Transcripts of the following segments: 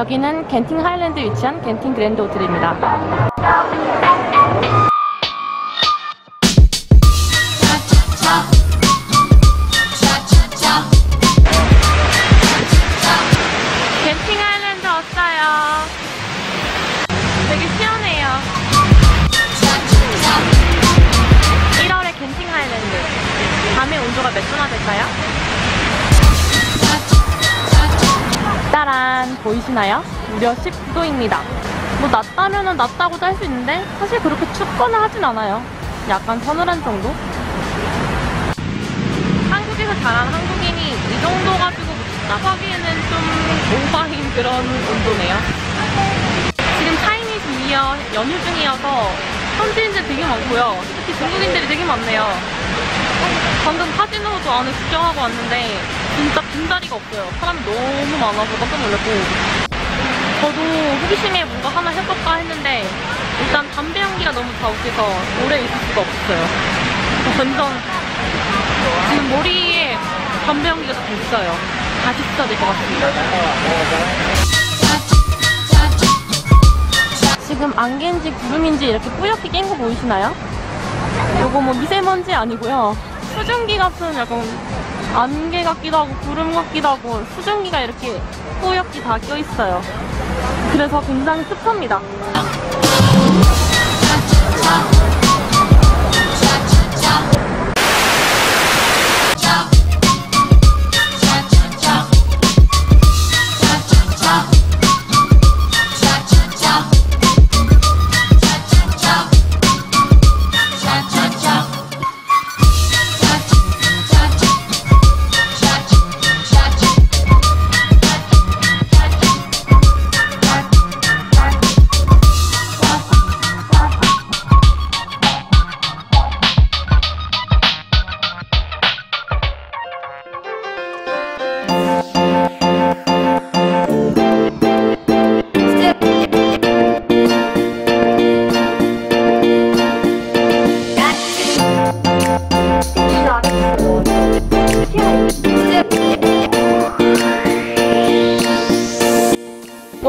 여기는 겐팅 하일랜드에 위치한 겐팅 그랜드 호텔입니다. 겐팅 하일랜드 왔어요. 되게 시원해요. 1월에 겐팅 하일랜드. 밤에 온도가 몇 도나 될까요? 따란, 보이시나요? 무려 10도입니다. 뭐 낮다면은 낮다고도 할 수 있는데 사실 그렇게 춥거나 하진 않아요. 약간 서늘한 정도? 한국에서 자란 한국인이 이 정도 가지고 춥다고 하기에는 좀 오바인 그런 온도네요. 지금 타이니즈이어 연휴 중이어서 현지인들 되게 많고요. 특히 중국인들이 되게 많네요. 방금 카지노도 안에 구경하고 왔는데 진짜 빈자리가 없어요. 사람이 너무 많아서 깜짝 놀랐고, 저도 호기심에 뭔가 하나 해볼까 했는데 일단 담배 향기가 너무 자욱해서 오래 있을 수가 없어요. 완전 지금 머리에 담배 향기가 다 있어요. 다시 써야 될 것 같습니다. 지금 안개인지 구름인지 이렇게 뿌옇게 깬 거 보이시나요? 요거 뭐 미세먼지 아니고요. 수증기 같은 약간 안개 같기도 하고 구름 같기도 하고 수증기가 이렇게 뿌옇게 다 껴있어요. 그래서 굉장히 습합니다.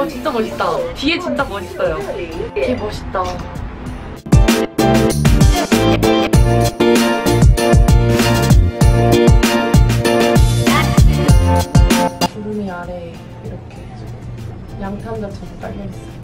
와 진짜 멋있다. 뒤에 진짜 멋있어요. 되게 멋있다. 구름이 아래에 이렇게 양탄자처럼 깔려있어요.